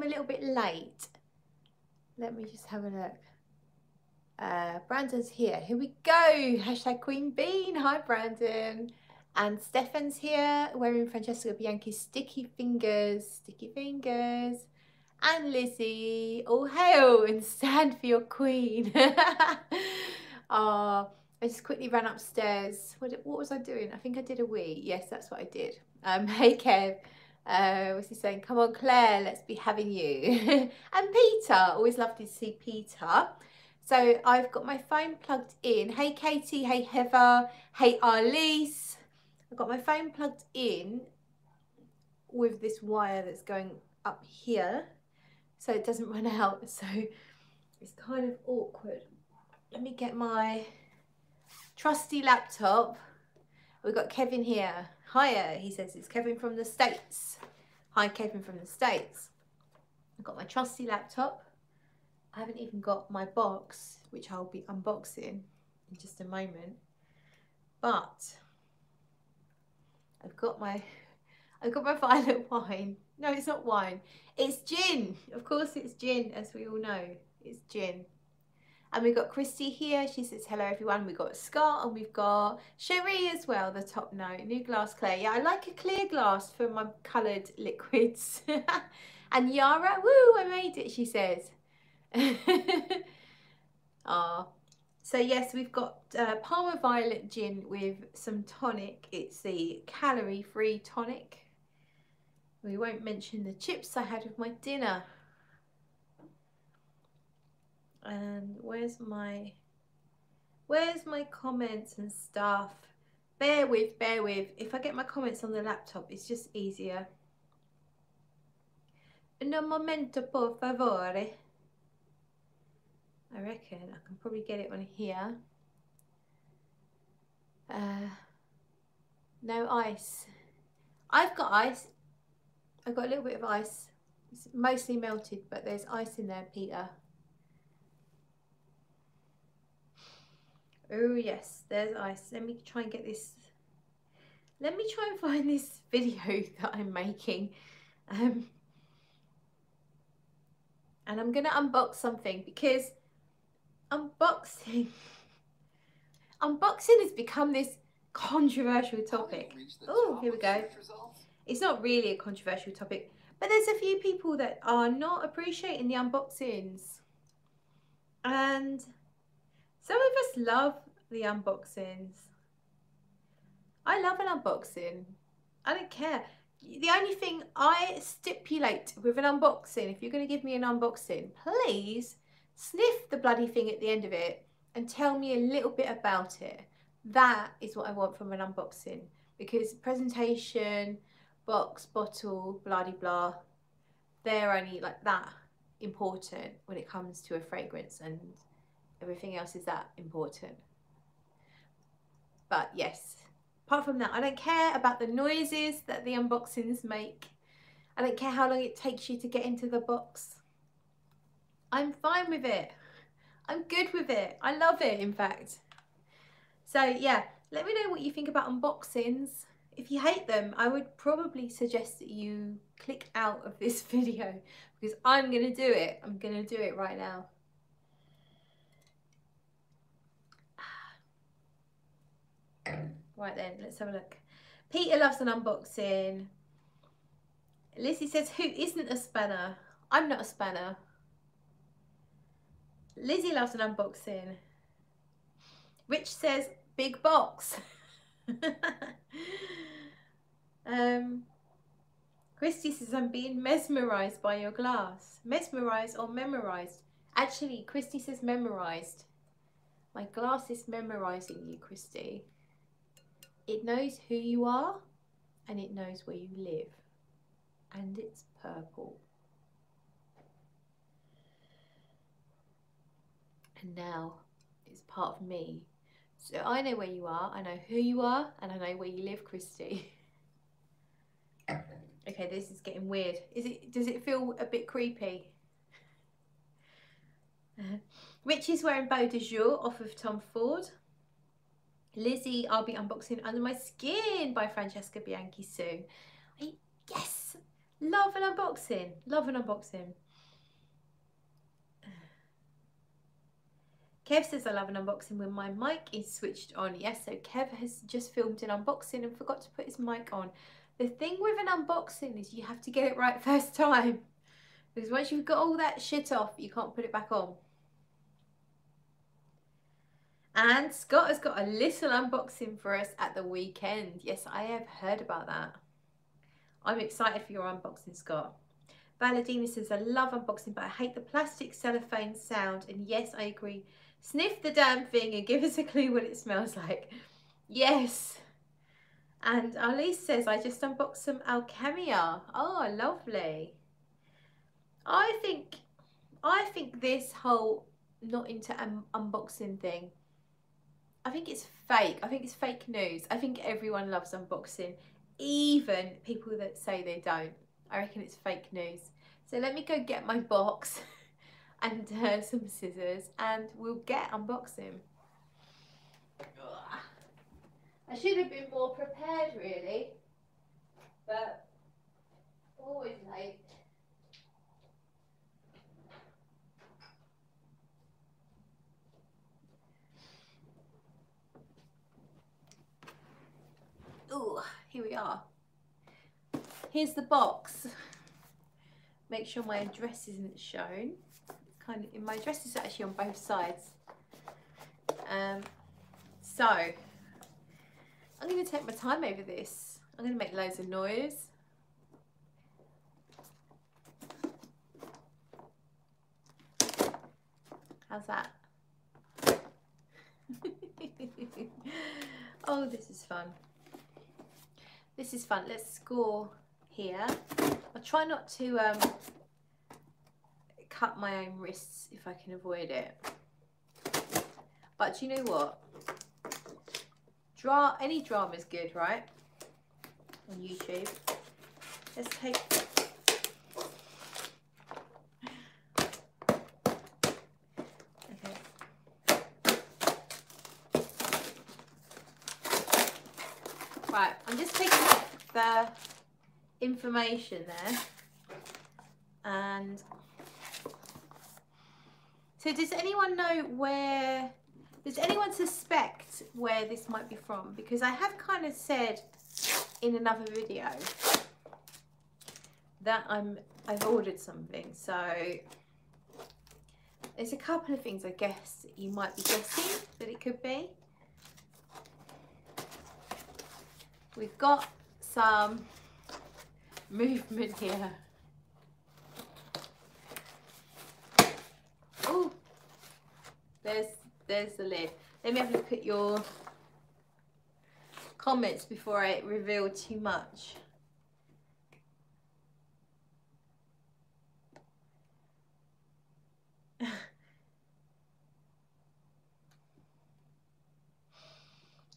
I'm a little bit late. Let me just have a look. Brandon's here. Here we go. Hashtag Queen Bean. Hi, Brandon. And Stefan's here wearing Francesca Bianchi's sticky fingers. Sticky fingers. And Lizzie. All hail and stand for your queen. Oh, I just quickly ran upstairs. What was I doing? I think I did a wee. Yes, that's what I did. Hey, Kev. What's he saying? Come on, Claire, let's be having you. And Peter. Always lovely to see Peter. So I've got my phone plugged in. Hey, Katie. Hey, Heather. Hey, Arlise. I've got my phone plugged in with this wire that's going up here so it doesn't run out. So it's kind of awkward. Let me get my trusty laptop. We've got Kevin here. Hiya, he says. It's Kevin from the States. Hi, Kevin from the States. I've got my trusty laptop. I haven't even got my box, which I'll be unboxing in just a moment. But I've got my violet wine. No, it's not wine. It's gin. Of course it's gin, as we all know. It's gin. And we've got Christy here. She says, hello, everyone. We've got Scott and we've got Cherie as well, the top note. New glass, Claire. Yeah, I like a clear glass for my coloured liquids. And Yara, woo, I made it, she says. Oh. So yes, we've got Parma Violet Gin with some tonic. It's the calorie-free tonic. We won't mention the chips I had with my dinner. And where's my comments and stuff? Bear with. If I get my comments on the laptop, it's just easier. Un momento, por favore. I reckon I can probably get it on here. No ice. I've got ice. I've got a little bit of ice. It's mostly melted, but there's ice in there, Peter. Oh yes, there's ice. Let me try and get this. Let me try and find this video that I'm making. And I'm gonna unbox something because unboxing has become this controversial topic. Oh, here we go. It's not really a controversial topic, but there's a few people that are not appreciating the unboxings. And some of us love the unboxings. I love an unboxing. I don't care. The only thing I stipulate with an unboxing, if you're going to give me an unboxing, please sniff the bloody thing at the end of it and tell me a little bit about it. That is what I want from an unboxing, because presentation, box, bottle, bloody blah, they're only like that important when it comes to a fragrance, and everything else is that important. But yes, apart from that, I don't care about the noises that the unboxings make. I don't care how long it takes you to get into the box. I'm fine with it. I'm good with it. I love it, in fact. So yeah, let me know what you think about unboxings. If you hate them, I would probably suggest that you click out of this video, because I'm going to do it. I'm going to do it right now. Right then, let's have a look. Peter loves an unboxing. Lizzie says, who isn't a spanner? I'm not a spanner. Lizzie loves an unboxing. Rich says, big box. Christy says, I'm being mesmerised by your glass. Mesmerised or memorised? Actually, Christy says memorised. My glass is memorising you, Christy. It knows who you are and it knows where you live. And it's purple. And now it's part of me. So I know where you are, I know who you are, and I know where you live, Christy. Okay, this is getting weird. Does it feel a bit creepy? Rich is wearing Beau de Jour off of Tom Ford. Lizzie, I'll be unboxing Under My Skin by Francesca Bianchi soon. Yes! Love an unboxing. Love an unboxing. Kev says, I love an unboxing when my mic is switched on. Yes, so Kev has just filmed an unboxing and forgot to put his mic on. The thing with an unboxing is you have to get it right first time. Because once you've got all that shit off, you can't put it back on. And Scott has got a little unboxing for us at the weekend. Yes, I have heard about that. I'm excited for your unboxing, Scott. Valadina says, I love unboxing, but I hate the plastic cellophane sound. And yes, I agree. Sniff the damn thing and give us a clue what it smells like. Yes. And Alice says, I just unboxed some Alchemia. Oh, lovely. I think this whole not into unboxing thing, I think it's fake. I think it's fake news. I think everyone loves unboxing, even people that say they don't. I reckon it's fake news. So let me go get my box and some scissors and we'll get unboxing. Ugh. I should have been more prepared really, but always late. Oh, here we are. Here's the box. Make sure my address isn't shown. It's kind of, my address is actually on both sides. So I'm going to take my time over this. I'm going to make loads of noise. How's that? Oh, this is fun. This is fun. Let's score here. I'll try not to cut my own wrists if I can avoid it. But you know what? Any drama is good, right? On YouTube. Let's take... Okay. Right, I'm just taking the information there. And so does anyone know where... Does anyone suspect where this might be from? Because I have kind of said in another video that I've ordered something. So there's a couple of things I guess you might be guessing that it could be. We've got some movement here. Oh, there's the lid. Let me have a look at your comments before I reveal too much.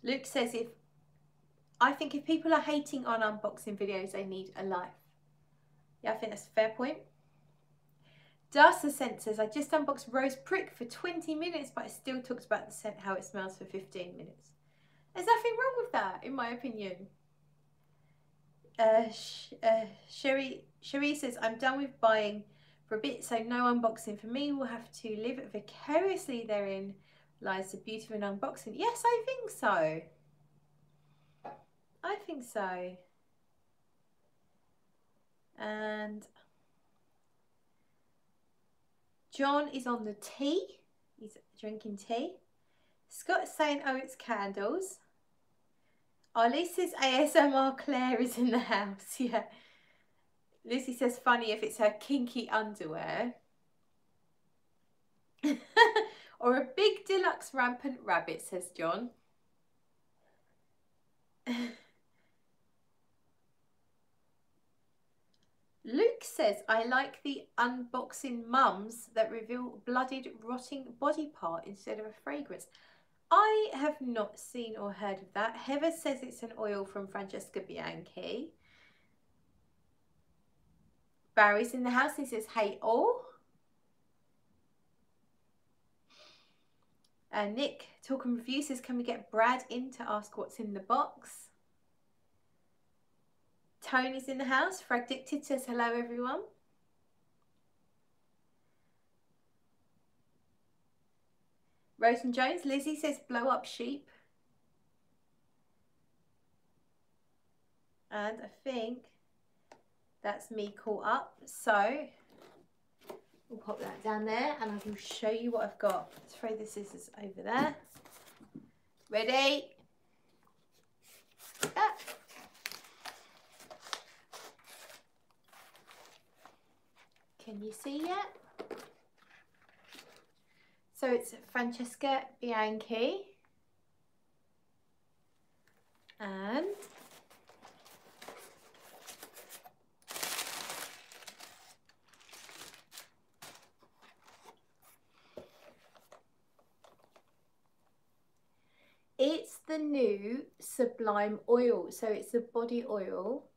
Luke says, I think if people are hating on unboxing videos, they need a life. Yeah, I think that's a fair point. Darcy Scent says, I just unboxed Rose Prick for 20 minutes, but I still talked about the scent, how it smells for 15 minutes. There's nothing wrong with that, in my opinion. Cherie says, I'm done with buying for a bit, so no unboxing for me. We'll have to live it vicariously. Therein lies the beauty of an unboxing. Yes, I think so. I think so. And... John is on the tea. He's drinking tea. Scott's saying, oh, it's candles. Oh, Lisa's ASMR Claire is in the house. Yeah. Lucy says, funny if it's her kinky underwear. Or a big deluxe rampant rabbit, says John. Luke says, I like the unboxing mums that reveal bloodied, rotting body part instead of a fragrance. I have not seen or heard of that. Heather says it's an oil from Francesca Bianchi. Barry's in the house. He says, hey, all. Nick, Talk and Review, says, can we get Brad in to ask what's in the box? Tony's in the house. Fragdicted says hello, everyone. Rose and Jones. Lizzie says blow up sheep. And I think that's me caught up. So we'll pop that down there and I will show you what I've got. Let's throw the scissors over there. Ready? Ah. Can you see yet? So it's Francesca Bianchi. And it's the new Sublime Oil. So it's a body oil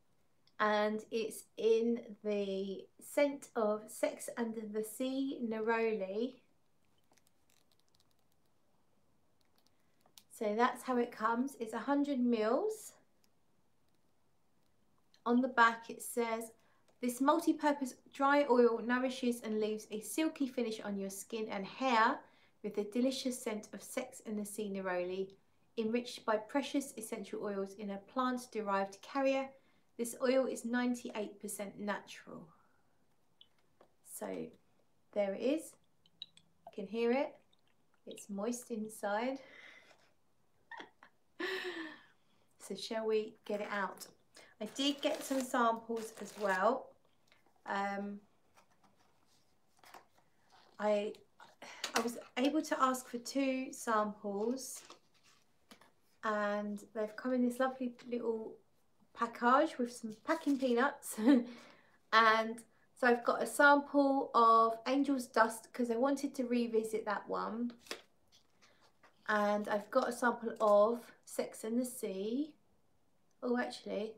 and it's in the scent of Sex and the Sea Neroli. So that's how it comes. It's 100 mils. On the back it says, this multi-purpose dry oil nourishes and leaves a silky finish on your skin and hair with the delicious scent of Sex and the Sea Neroli. Enriched by precious essential oils in a plant-derived carrier, this oil is 98% natural. So there it is. You can hear it. It's moist inside. So shall we get it out? I did get some samples as well. I was able to ask for 2 samples. And they've come in this lovely little package with some packing peanuts. And so I've got a sample of Angel's Dust because I wanted to revisit that one. And I've got a sample of Sex and the Sea. Oh, actually,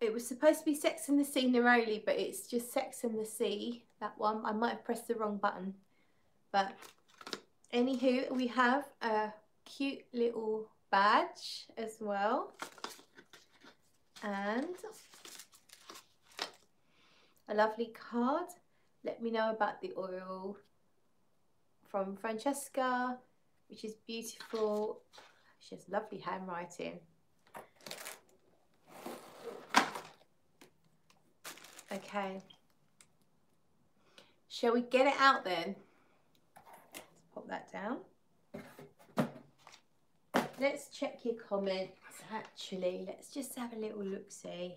it was supposed to be Sex and the Sea Neroli, but it's just Sex and the Sea, that one. I might have pressed the wrong button. But anywho, we have a cute little badge as well, and a lovely card. Let me know about the oil from Francesca, which is beautiful. She has lovely handwriting. Okay, shall we get it out then? Let's pop that down. Let's check your comments, actually. Let's just have a little look-see.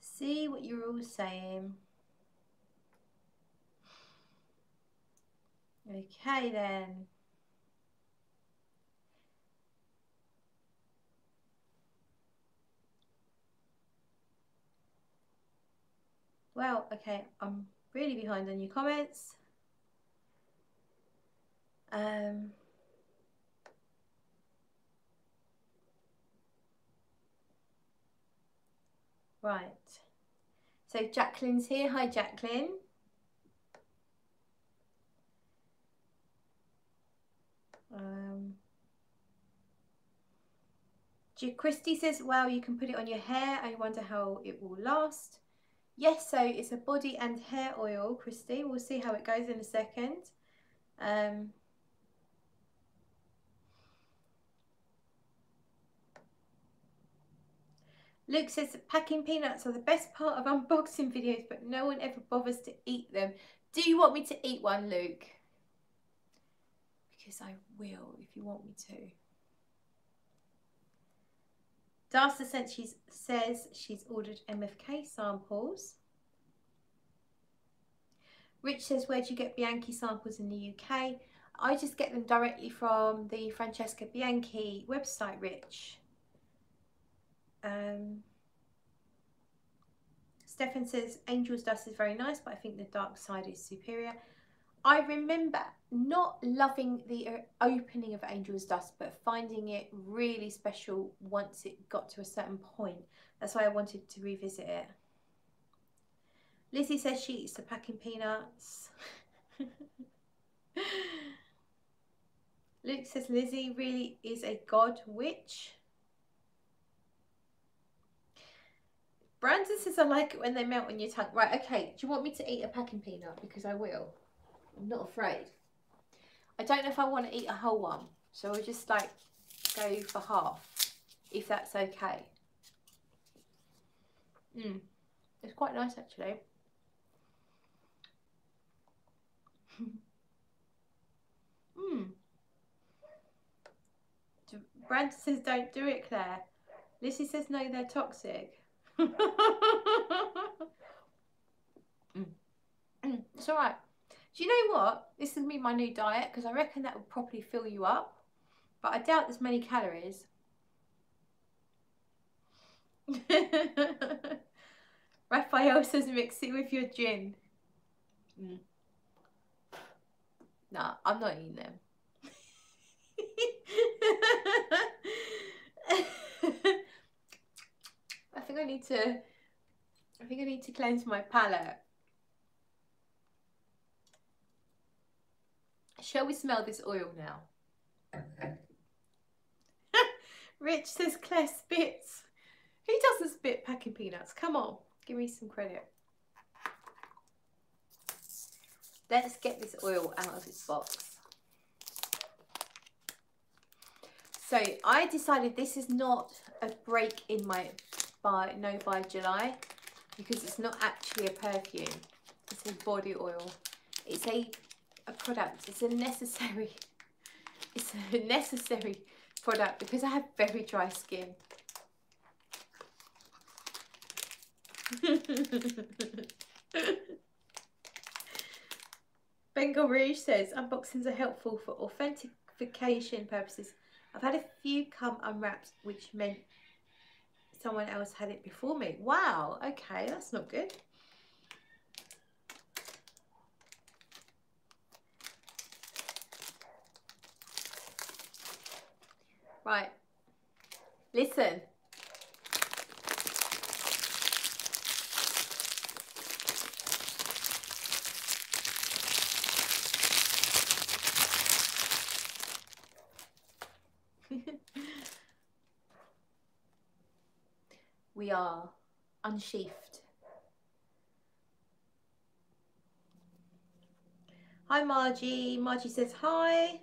See what you're all saying. Okay, then. Well, okay, I'm really behind on your comments. Right, so Jacqueline's here. Hi, Jacqueline. Christy says, wow, you can put it on your hair. I wonder how it will last. Yes, so it's a body and hair oil, Christy. We'll see how it goes in a second. Luke says that packing peanuts are the best part of unboxing videos, but no one ever bothers to eat them. Do you want me to eat one, Luke? Because I will if you want me to. Darcy says she's ordered MFK samples. Rich says, where do you get Bianchi samples in the UK? I just get them directly from the Francesca Bianchi website, Rich. Stefan says Angel's Dust is very nice, but I think the dark side is superior. I remember not loving the opening of Angel's Dust, but finding it really special once it got to a certain point. That's why I wanted to revisit it. Lizzie says she eats the packing peanuts. Luke says Lizzie really is a god witch. Brandon says I like it when they melt on your tongue. Right, okay, do you want me to eat a packing peanut? Because I will. I'm not afraid. I don't know if I want to eat a whole one. So I'll just like go for half, if that's okay. It's quite nice actually. Brandon says don't do it, Claire. Lizzie says no, they're toxic. It's alright. Do you know what? This is going to be my new diet because I reckon that will properly fill you up. But I doubt there's many calories. Raphael says mix it with your gin. Nah, I'm not eating them. I think I need to cleanse my palate. Shall we smell this oil now? Rich says Claire spits. Who doesn't spit packing peanuts? Come on, give me some credit. Let's get this oil out of its box. So I decided this is not a break in my by July because it's not actually a perfume. It's a body oil. It's a product. It's a necessary. It's a necessary product because I have very dry skin. Bengal Rouge says unboxings are helpful for authentication purposes. I've had a few come unwrapped, which meant someone else had it before me. Wow, okay, that's not good. Right, listen. We are unsheathed. Hi Margie. Margie says hi.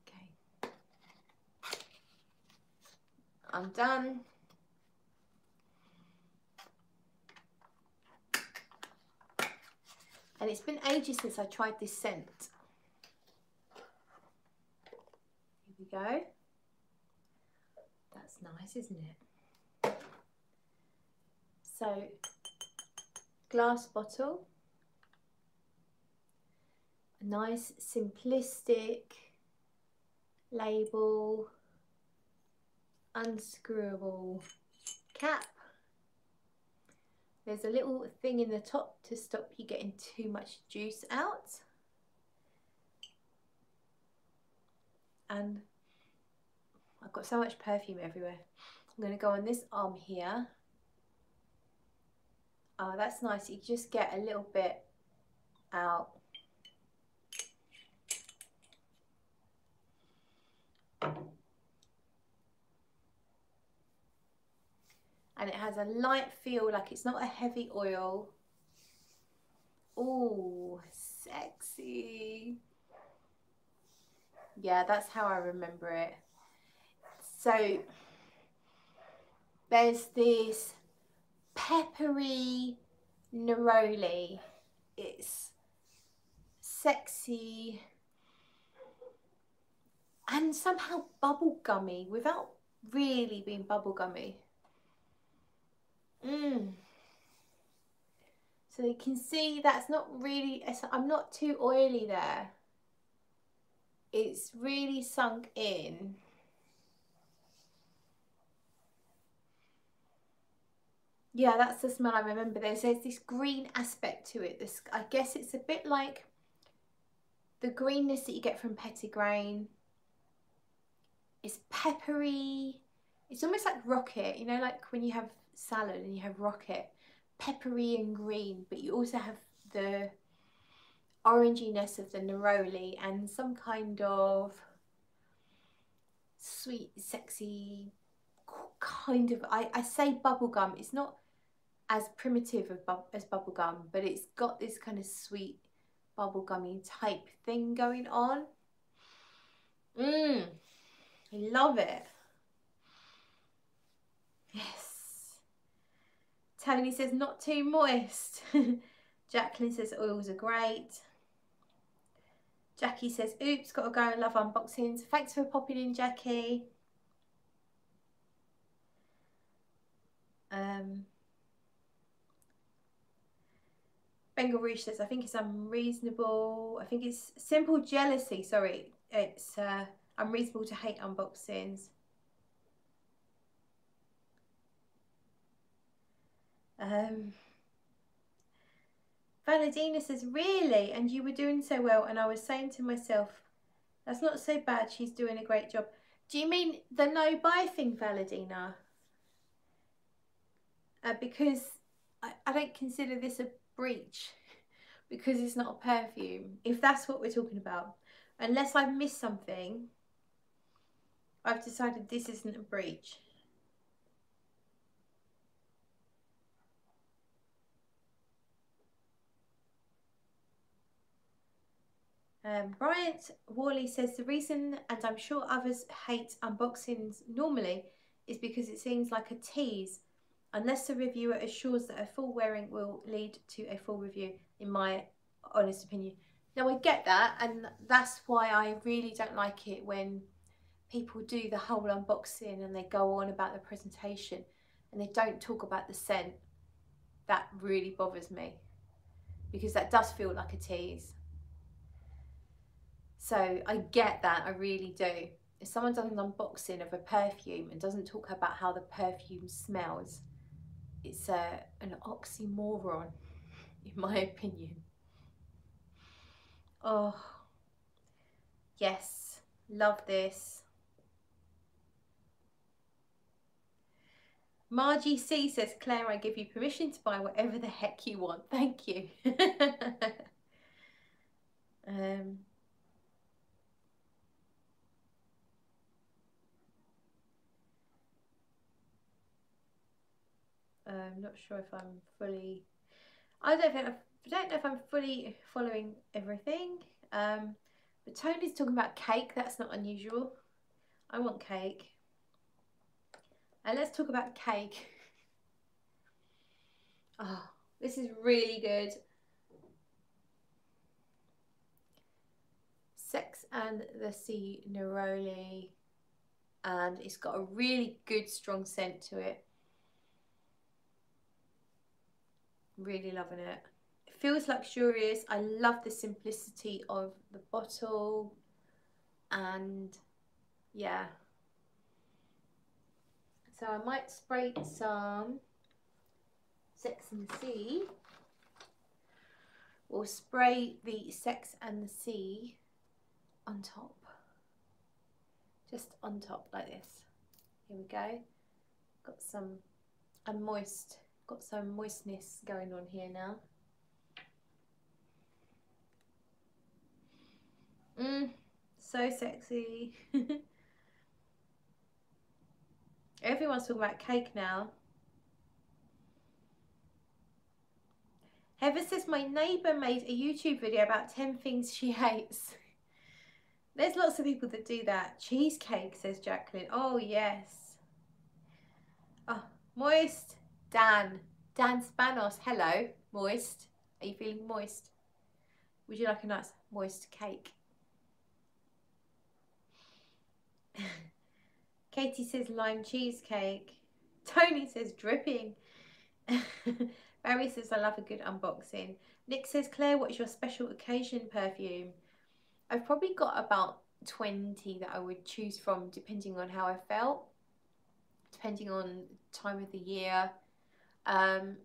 Okay. I'm done. And it's been ages since I tried this scent. Here we go. That's nice, isn't it? So, glass bottle. A nice simplistic label. Unscrewable cap. There's a little thing in the top to stop you getting too much juice out. And I've got so much perfume everywhere. I'm going to go on this arm here. Oh, that's nice. You just get a little bit out. And it has a light feel, like it's not a heavy oil. Oh, sexy. Yeah, that's how I remember it. So there's this peppery neroli. It's sexy and somehow bubblegummy without really being bubblegummy. So you can see that's not really, I'm not too oily there. It's really sunk in. Yeah, that's the smell I remember. There's this green aspect to it. This, I guess it's a bit like the greenness that you get from petitgrain. It's peppery. It's almost like rocket, you know, like when you have salad and you have rocket. Peppery and green, but you also have the oranginess of the neroli and some kind of sweet, sexy kind of, I say bubblegum, it's not as primitive as bubblegum, but it's got this kind of sweet bubblegummy type thing going on. I love it. Yes. Tony says not too moist. Jacqueline says oils are great. Jackie says, oops, gotta go and love unboxings. Thanks for popping in, Jackie. Bengal Rouge says, I think it's unreasonable. I think it's simple jealousy. Sorry, it's unreasonable to hate unboxings. Valentina says, really? And you were doing so well. And I was saying to myself, that's not so bad. She's doing a great job. Do you mean the no-buy thing, Valentina? Because I don't consider this a breach because it's not a perfume, if that's what we're talking about. Unless I've missed something, I've decided this isn't a breach. Bryant Worley says the reason, and I'm sure others hate unboxings normally, is because it seems like a tease, unless the reviewer assures that a full wearing will lead to a full review, in my honest opinion. Now I get that, and that's why I really don't like it when people do the whole unboxing and they go on about the presentation and they don't talk about the scent. That really bothers me because that does feel like a tease. So I get that, I really do. If someone does an unboxing of a perfume and doesn't talk about how the perfume smells, it's an oxymoron, in my opinion. Oh, yes, love this. Margie C says, Claire, I give you permission to buy whatever the heck you want. Thank you. I'm not sure if I'm fully, I don't know if I'm fully following everything. But Tony's talking about cake. That's not unusual. I want cake. And let's talk about cake. Oh, this is really good. Sex and the Sea Neroli. And it's got a really good strong scent to it. Really loving it. It feels luxurious. I love the simplicity of the bottle, and yeah, so I might spray some Sex and the Sea. We'll spray the Sex and the Sea on top, just on top like this. Here we go. Got some Got some moistness going on here now. So sexy. Everyone's talking about cake now. Heather says, my neighbour made a YouTube video about 10 things she hates. There's lots of people that do that. Cheesecake, says Jacqueline. Oh, yes. Oh, moist. Dan Spanos, hello. Moist. Are you feeling moist? Would you like a nice moist cake? Katie says lime cheesecake. Tony says dripping. Barry says I love a good unboxing. Nick says, Claire, what is your special occasion perfume? I've probably got about 20 that I would choose from, depending on how I felt, depending on time of the year.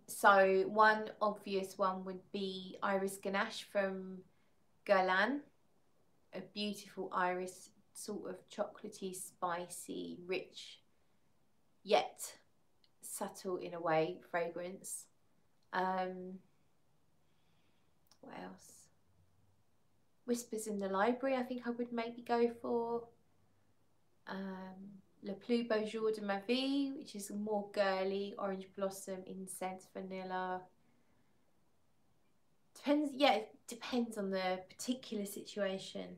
So one obvious one would be Iris Ganache from Guerlain, a beautiful iris, sort of chocolatey, spicy, rich, yet subtle in a way, fragrance. What else? Whispers in the Library. I think I would maybe go for Le plus beau jour de ma vie, which is a more girly, orange blossom, incense, vanilla. Depends, yeah, it depends on the particular situation.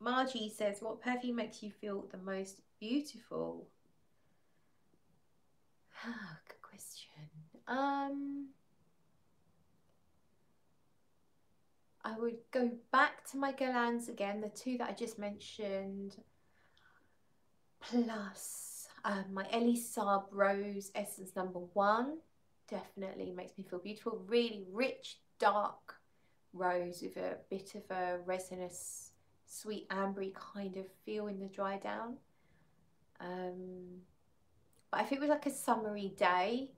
Margie says, what perfume makes you feel the most beautiful? Ah, good question. I would go back to my Guerlains again, the two that I just mentioned, plus my Elie Saab Rose Essence No. 1. Definitely makes me feel beautiful. Really rich, dark rose with a bit of a resinous, sweet ambery kind of feel in the dry down. But if it was like a summery day,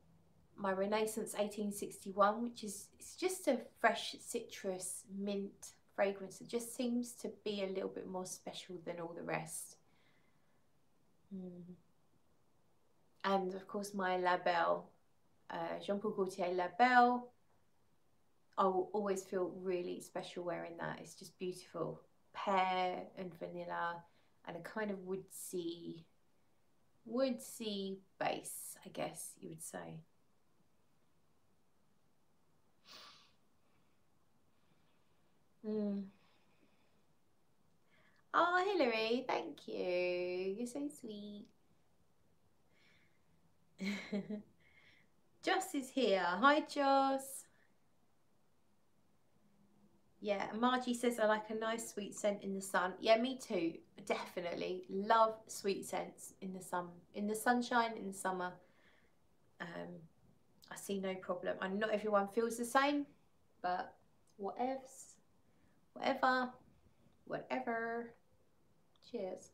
my Renaissance 1861, which is, it's just a fresh citrus mint fragrance. It just seems to be a little bit more special than all the rest. And of course my La Belle, Jean Paul Gaultier La Belle. I will always feel really special wearing that. It's just beautiful. Pear and vanilla and a kind of woodsy base, I guess you would say. Oh, Hilary, thank you. You're so sweet. Joss is here. Hi, Joss. Yeah, Margie says, I like a nice sweet scent in the sun. Yeah, me too. Definitely love sweet scents in the sun, in the sunshine, in the summer. I see no problem. And not everyone feels the same, but whatever. Cheers.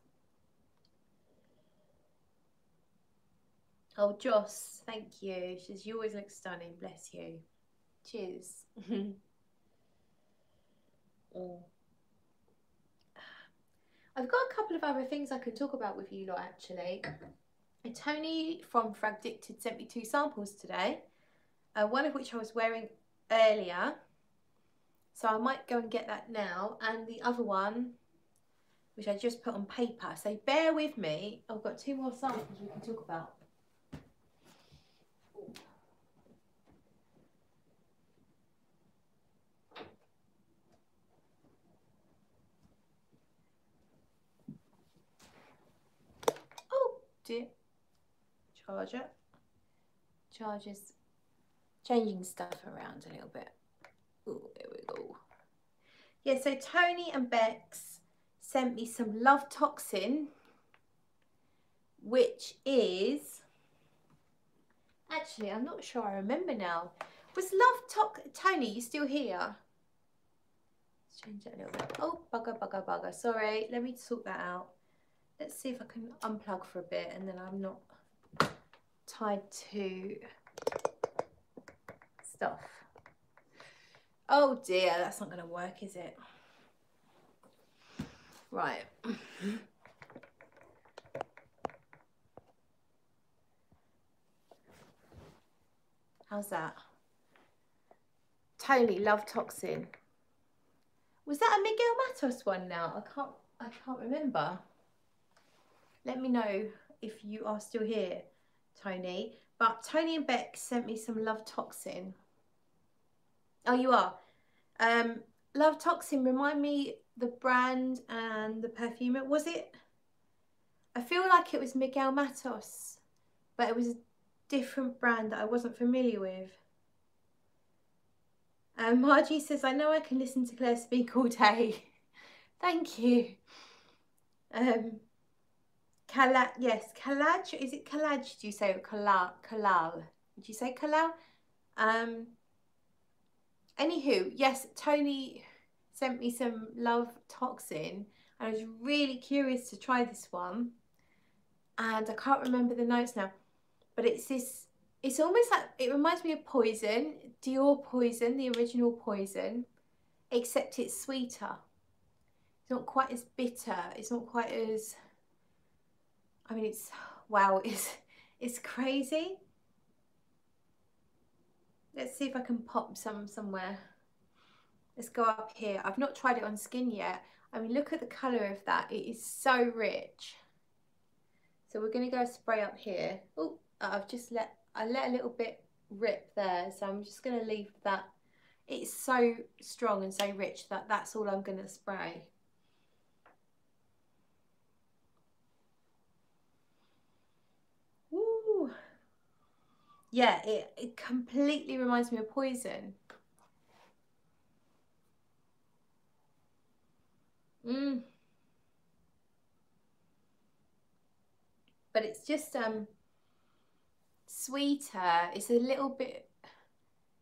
Oh, Joss, thank you. She says, you always look stunning. Bless you. Cheers. I've got a couple of other things I can talk about with you lot actually. Tony from Fragdicted sent me 2 samples today, one of which I was wearing earlier, so I might go and get that now, and the other one which I just put on paper, so bear with me. I've got 2 more samples we can talk about. Charger's changing stuff around a little bit. Oh, there we go. Yeah, so Tony and Bex sent me some Love Toxin, which is actually, I'm not sure I remember now. Was Love Toxin, Tony, you still here? Let's change that a little bit. Oh, bugger. Sorry, let me sort that out. Let's see if I can unplug for a bit and then I'm not tied to stuff. Oh dear, that's not going to work, is it? Right. How's that? Totally Love Toxin. Was that a Miguel Matos one now? I can't remember. Let me know if you are still here, Tony. But Tony and Beck sent me some Love Toxin. Oh, you are. Love Toxin, remind me the brand and the perfume. Was it? I feel like it was Miguel Matos, but it was a different brand that I wasn't familiar with. Margie says, I know I can listen to Claire speak all day. Thank you. Calaj, yes, Calaj, is it Calaj, do you say, or Calal? Would you say Calal? Anywho, yes, Tony sent me some Love Toxin, and I was really curious to try this one, and I can't remember the notes now, but it's this, it's almost like, it reminds me of Poison, Dior Poison, the original Poison, except it's sweeter. It's not quite as bitter, it's not quite as, I mean, it's wow is crazy. Let's see if I can pop some somewhere. Let's go up here. I've not tried it on skin yet. I mean, look at the colour of that. It is so rich. So we're going to go spray up here. Oh, I've just let a little bit rip there. So I'm just going to leave that. It's so strong and so rich that that's all I'm going to spray. Ooh. Yeah, it completely reminds me of Poison. But it's just sweeter. It's a little bit,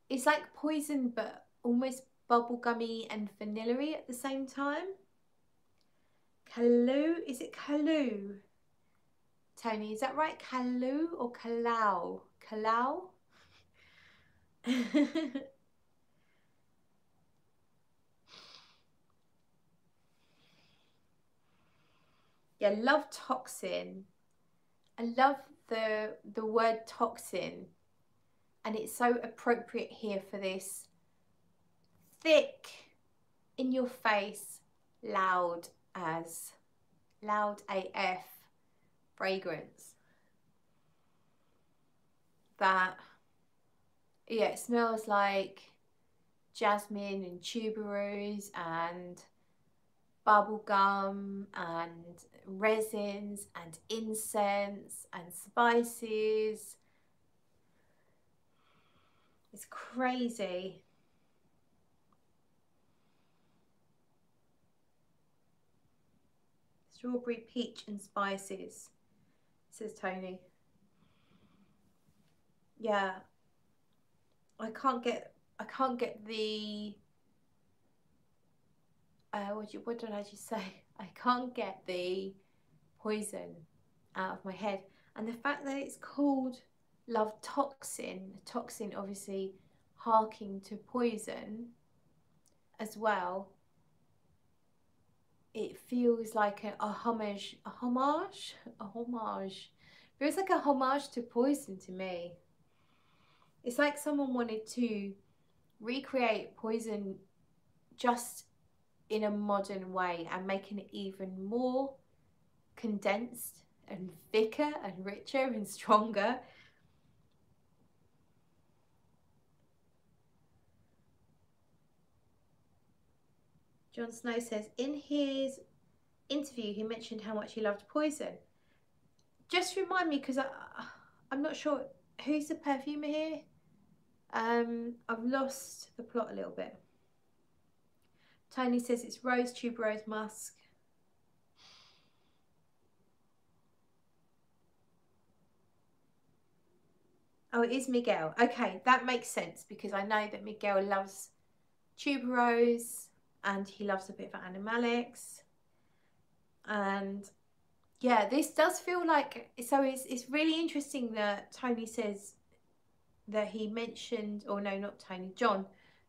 it's like Poison but almost bubblegummy and vanilla-y at the same time. Calaj, is it Calaj? Tony, is that right? Calaj or Calaj? Calaj? Yeah, Love Toxin. I love the word toxin, and it's so appropriate here for this thick, in your face, loud AF fragrance. That, yeah, it smells like jasmine and tuberose and bubblegum and resins and incense and spices. It's crazy. Strawberry, peach and spices, says Tony. Yeah, I can't get the what did I just say? I can't get the Poison out of my head. And the fact that it's called Love Toxin, toxin obviously harking to poison as well, it feels like a homage. It feels like a homage to Poison to me. It's like someone wanted to recreate Poison just in a modern way and making it even more condensed and thicker and richer and stronger. Jon Snow says, in his interview he mentioned how much he loved Poison. Just remind me, because I'm not sure who's the perfumer here. I've lost the plot a little bit. Tony says it's rose, tuberose, musk. Oh, it is Miguel. Okay, that makes sense, because I know that Miguel loves tuberose and he loves a bit of animalics. And yeah, this does feel like, so it's really interesting that Tony says that he mentioned, or no, not Tony,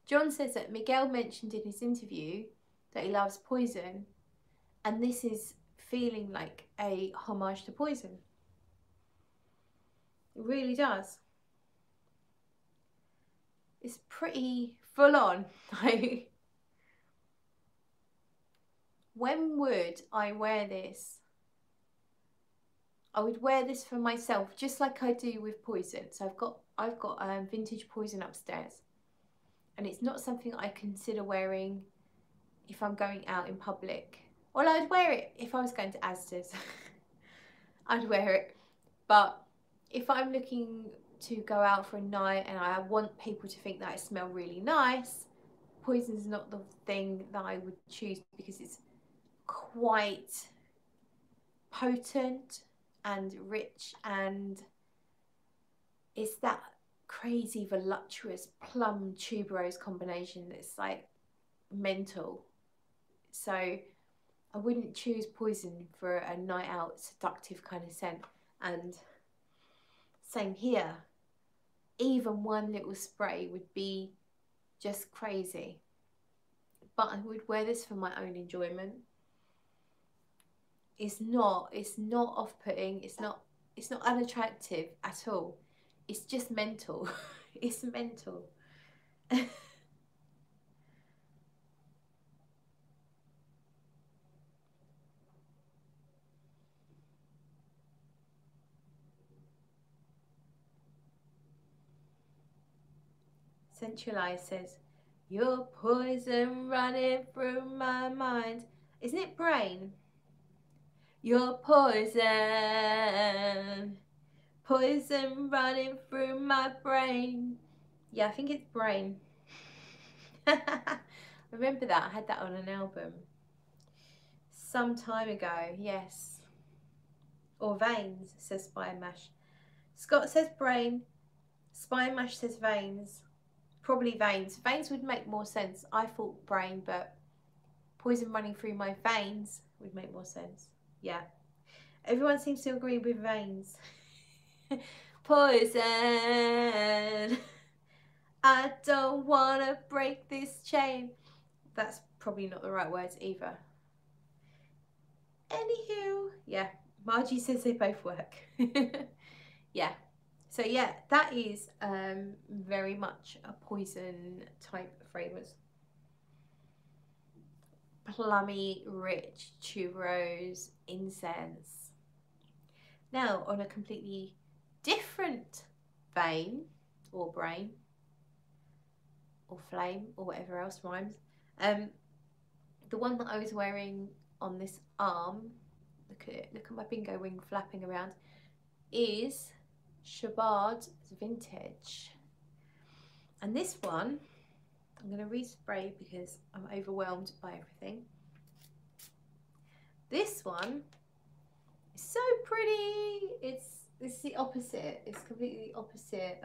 John says that Miguel mentioned in his interview that he loves Poison, and this is feeling like a homage to Poison. It really does. It's pretty full on. When would I wear this? I would wear this for myself, just like I do with Poison. So I've got vintage Poison upstairs. And it's not something I consider wearing if I'm going out in public. Well, I'd wear it if I was going to Asda's. I'd wear it. But if I'm looking to go out for a night and I want people to think that I smell really nice, Poison's not the thing that I would choose, because it's quite potent and rich, and it's that crazy voluptuous plum tuberose combination that's like mental. So I wouldn't choose Poison for a night out seductive kind of scent. And same here, even one little spray would be just crazy, but I would wear this for my own enjoyment. It's not off-putting, it's not It's not unattractive at all. It's just mental. It's mental. Centralized says, your poison running through my mind. Isn't it brain? Your poison. Poison running through my brain. Yeah, I think it's brain. Remember that, I had that on an album some time ago, yes. Or veins, says Spine Mash. Scott says brain, Spine Mash says veins. Probably veins. Veins would make more sense. I thought brain, but poison running through my veins would make more sense. Yeah. Everyone seems to agree with veins. Poison. I don't want to break this chain. That's probably not the right words either. Anywho. Yeah. Margie says they both work. Yeah. So yeah, that is very much a poison type fragrance. Plummy, rich, tuberose, incense. Now on a completely different vein or brain or flame or whatever else rhymes. The one that I was wearing on this arm, look at it, look at my bingo wing flapping around, is Chabaud Vintage. And this one, I'm going to respray because I'm overwhelmed by everything. This one is so pretty. It's the opposite. It's completely opposite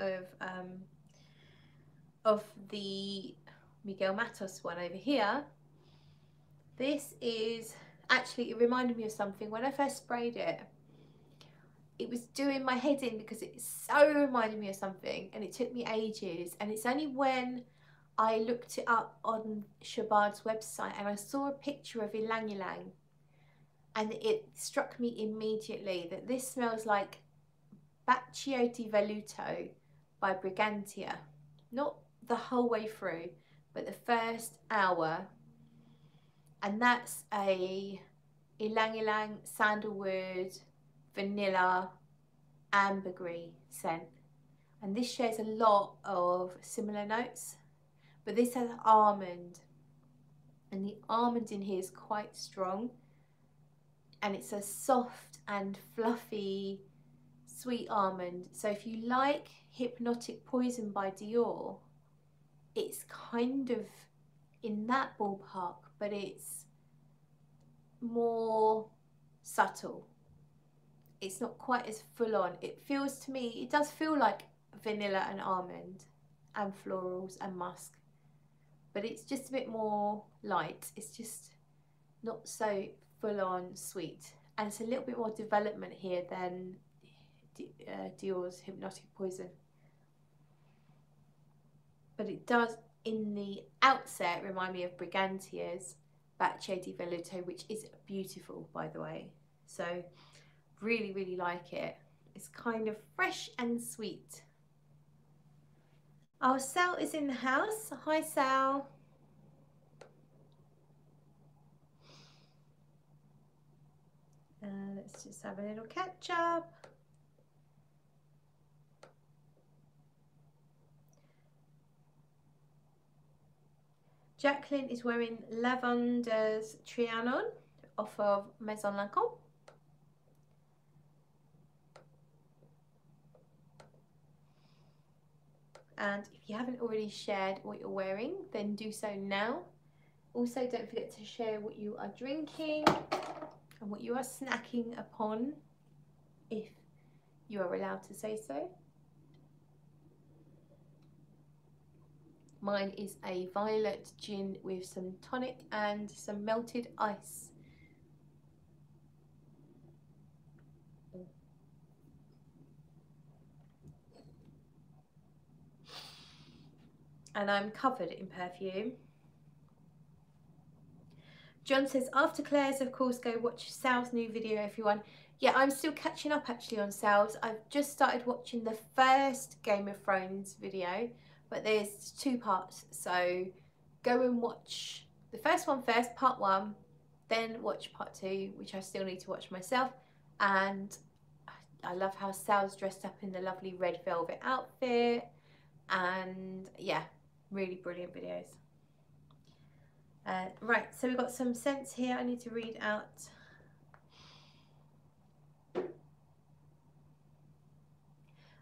of the Miguel Matos one over here. This is actually, it reminded me of something when I first sprayed it. It was doing my head in because it so reminded me of something, and it took me ages, and it's only when I looked it up on Chabaud's website and I saw a picture of ylang ylang, and it struck me immediately that this smells like Baccio di Velluto by Brigantia. Not the whole way through, but the first hour. And that's a ylang ylang, sandalwood, vanilla, ambergris scent, and this shares a lot of similar notes, but this has almond, and the almond in here is quite strong, and it's a soft and fluffy sweet almond. So if you like Hypnotic Poison by Dior, it's kind of in that ballpark, but it's more subtle. It's not quite as full on. It feels to me, it does feel like vanilla and almond and florals and musk, but it's just a bit more light. It's just not so full on sweet. And it's a little bit more development here than Dior's Hypnotic Poison. But it does, in the outset, remind me of Brigantia's Baccio di Velluto, which is beautiful, by the way. So really, really like it. It's kind of fresh and sweet. Our Sal is in the house. Hi, Sal. Let's just have a little catch up. Jacqueline is wearing Lavender's Trianon off of Maison Lancôme. And if you haven't already shared what you're wearing, then do so now. Also, don't forget to share what you are drinking and what you are snacking upon, if you are allowed to say so. Mine is a violet gin with some tonic and some melted ice. And I'm covered in perfume. John says, after Claire's, of course, go watch Sal's new video, everyone. Yeah, I'm still catching up actually on sales. I've just started watching the first Game of Thrones video, but there's two parts. So go and watch the first one first, part one, then watch part two, which I still need to watch myself. And I love how Sal's dressed up in the lovely red velvet outfit, and yeah, really brilliant videos. Right, so we've got some scents here I need to read out.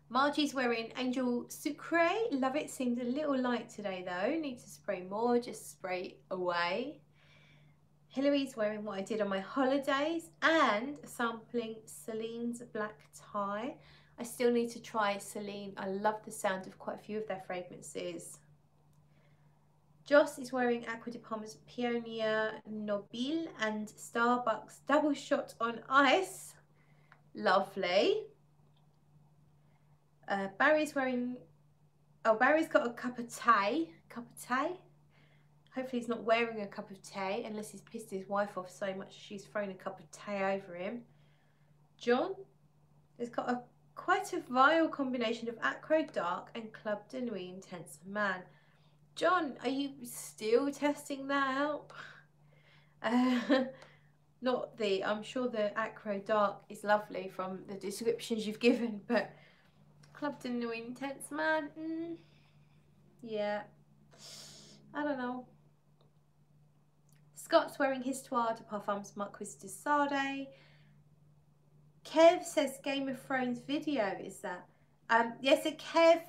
Margie's wearing Angel Sucre. Love it. Seems a little light today though. Need to spray more, just spray away. Hilary's wearing what I did on my holidays and sampling Celine's black tie. I still need to try Celine. I love the sound of quite a few of their fragrances. Joss is wearing Acro Dark's Peonia Nobile and Starbucks Double Shot on Ice. Lovely. Barry's wearing, oh, Barry's got a cup of tea. Hopefully he's not wearing a cup of tea unless he's pissed his wife off so much she's thrown a cup of tea over him. John has got a quite a vile combination of Acro Dark and Club De Nuit Intense Man. John, are you still testing that out? Not the, I'm sure the Acro Dark is lovely from the descriptions you've given, but Club De Nuit Intense Man, yeah, I don't know. Scott's wearing Histoire de Parfums Marquis de Sade. Kev says Game of Thrones video, is that? Yes, so Kev,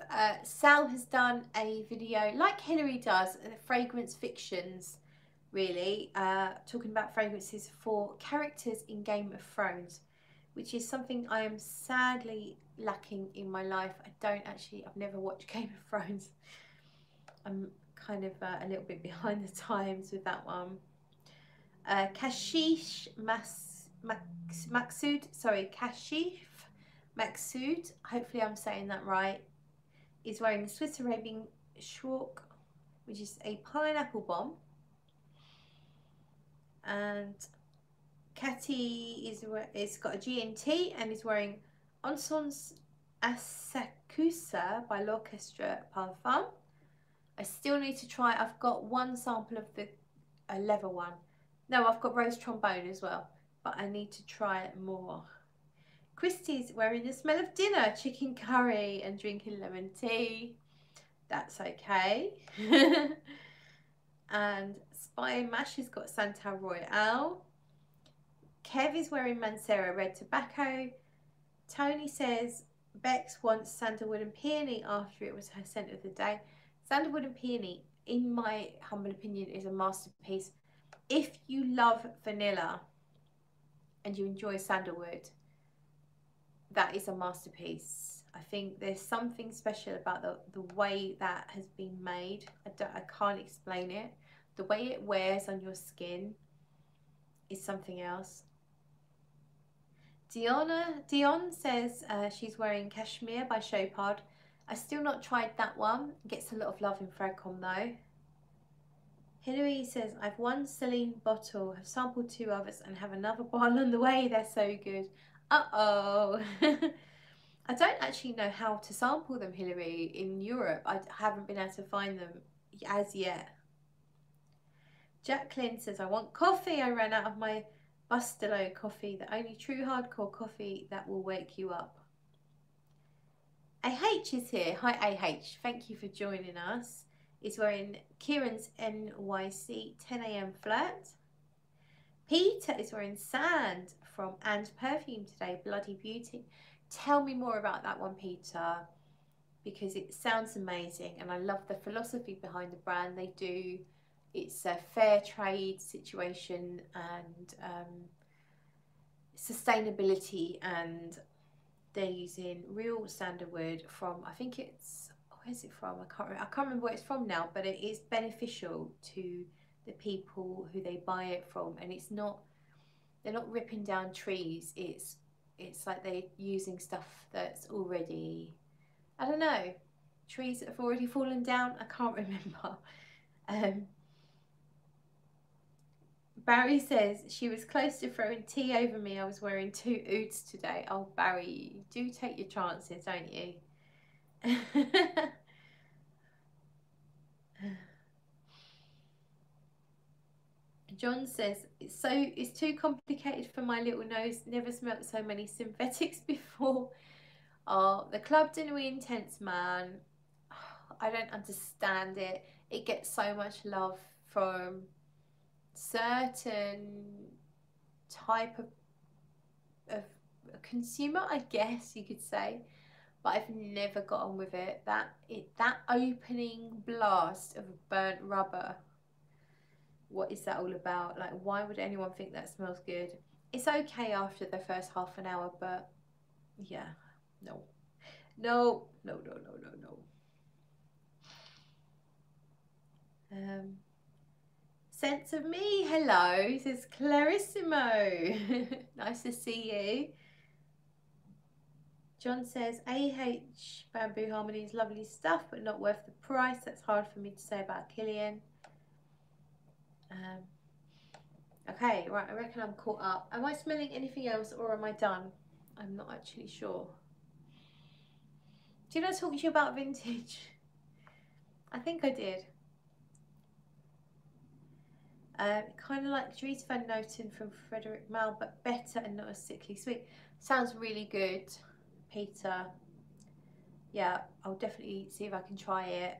Sal has done a video, like Hilary does, Fragrance Fictions, really, talking about fragrances for characters in Game of Thrones, which is something I am sadly lacking in my life. I don't actually, I've never watched Game of Thrones. I'm kind of a little bit behind the times with that one. Kashif Maksud, sorry, Kashif Maksud, hopefully I'm saying that right, is wearing the Swiss Arabian Schwark, which is a pineapple bomb. And Katy is got a G&T and is wearing Ensons Asakusa by L'Orchestre Parfum. I still need to try, I've got one sample of the leather one. No, I've got Rose Trombone as well, but I need to try it more. Christie's wearing the smell of dinner, chicken curry and drinking lemon tea. That's okay. And Spy Mash has got Santal Royale. Kev is wearing Mancera Red Tobacco. Tony says Bex wants Sandalwood and Peony after it was her scent of the day. Sandalwood and Peony, in my humble opinion, is a masterpiece. If you love vanilla and you enjoy sandalwood, that is a masterpiece. I think there's something special about the way that has been made. I can't explain it. The way it wears on your skin is something else. Dion says she's wearing Cashmere by Chopard. I've still not tried that one. Gets a lot of love in Fragcom though. Hilary says, I've one Celine bottle, have sampled two others and have another bottle on the way. They're so good. Uh-oh. I don't actually know how to sample them, Hilary, in Europe. I haven't been able to find them as yet. Jacqueline says, I want coffee. I ran out of my Bustelo coffee, the only true hardcore coffee that will wake you up. AH is here. Hi AH, thank you for joining us. Is wearing Kieran's NYC 10 AM Flirt. Peter is wearing Sand from And Perfume today, Bloody Beauty. Tell me more about that one, Peter, because it sounds amazing and I love the philosophy behind the brand. They do, it's a fair trade situation and sustainability, and they're using real sandalwood from, I think it's, where's it from? I can't remember where it's from now, but it is beneficial to the people who they buy it from, and it's not, they're not ripping down trees. It's like they're using stuff that's already, I don't know, trees that have already fallen down. I can't remember. Barry says, she was close to throwing tea over me. I was wearing two ouds today. Oh, Barry, you do take your chances, don't you? John says, it's too complicated for my little nose. Never smelt so many synthetics before. Oh, the Club De Nuit Intense Man. Oh, I don't understand it. It gets so much love from certain type of consumer, I guess you could say, but I've never got on with it. That opening blast of burnt rubber, what is that all about? Like, why would anyone think that smells good? It's okay after the first half an hour, but yeah, no. Sense of me, hello, says Clarissimo. Nice to see you. John says, AH Bamboo Harmony is lovely stuff, but not worth the price. That's hard for me to say about Killian. Okay, right, I reckon I'm caught up. Am I smelling anything else or am I done? I'm not actually sure. Did I talk to you about vintage? I think I did. Kind of like Dries Van Noten from Frederick Malle, but better and not as sickly sweet. Sounds really good, Peter. Yeah, I'll definitely see if I can try it.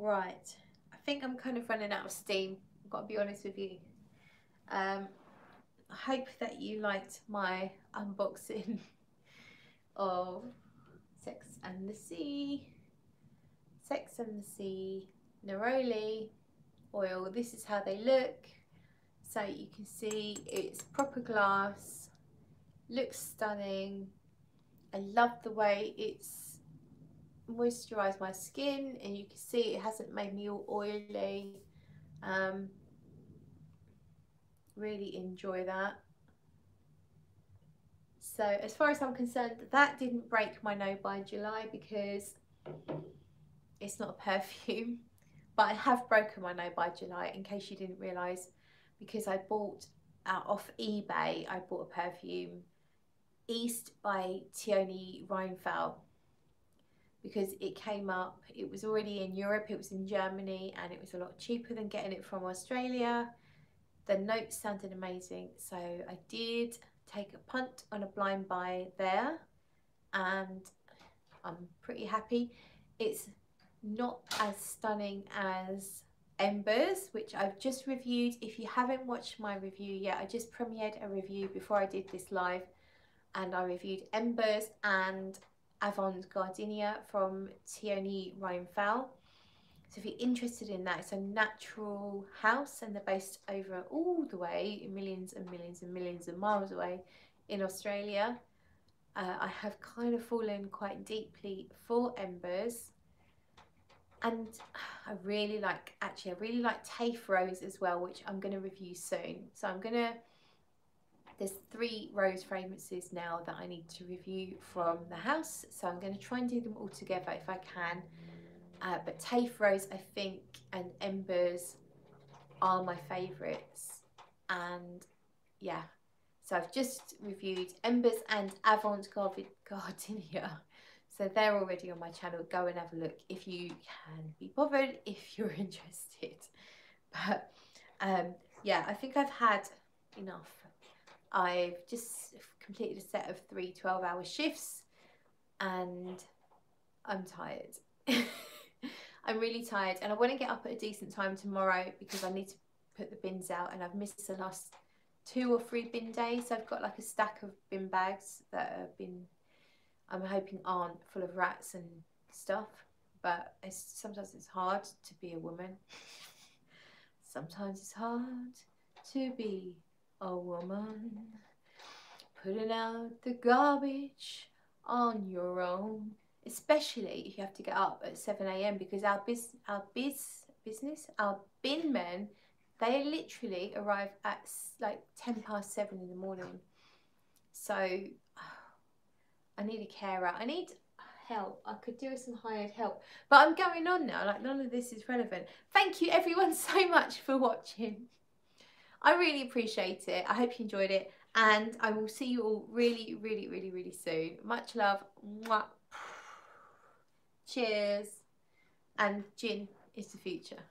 Right, I think I'm kind of running out of steam. I've got to be honest with you. I hope that you liked my unboxing of Sex and the Sea. Sex and the Sea Neroli oil. This is how they look. So you can see it's proper glass. Looks stunning. I love the way it's moisturised my skin, and you can see it hasn't made me all oily. Really enjoy that. So as far as I'm concerned, that didn't break my no by July because it's not a perfume, but I have broken my no by July, in case you didn't realise, because I bought off eBay, I bought a perfume, East by Tioni Rheinfeld, because it came up, it was already in Europe, it was in Germany, and it was a lot cheaper than getting it from Australia. The notes sounded amazing, so I did take a punt on a blind buy there, and I'm pretty happy. It's not as stunning as Embers, which I've just reviewed. If you haven't watched my review yet, I just premiered a review before I did this live, and I reviewed Embers and Avant Gardenia from Peonia Nobile. So if you're interested in that, it's a natural house and they're based over all the way, millions and millions and millions of miles away in Australia. I have kind of fallen quite deeply for Embers. And I really like Tafe Rose as well, which I'm going to review soon. So there's 3 rose fragrances now that I need to review from the house. So I'm going to try and do them all together if I can. But Tafe Rose, I think, and Embers are my favourites. And yeah, so I've just reviewed Embers and Avant Gardenia. So they're already on my channel. Go and have a look if you can be bothered, if you're interested. But yeah, I think I've had enough. I've just completed a set of 3 12-hour shifts and I'm tired. I'm really tired, and I want to get up at a decent time tomorrow because I need to put the bins out, and I've missed the last 2 or 3 bin days. So I've got like a stack of bin bags that have been, I'm hoping aren't full of rats and stuff, but sometimes it's hard to be a woman. Sometimes it's hard to be a woman, putting out the garbage on your own. Especially if you have to get up at 7 AM, because our bin men, they literally arrive at like 7:10 in the morning. So I need a carer. I need help. I could do with some hired help. But I'm going on now, like none of this is relevant. Thank you everyone so much for watching. I really appreciate it. I hope you enjoyed it. And I will see you all really, really, really, really soon. Much love. Mwah. Cheers. And gin is the future.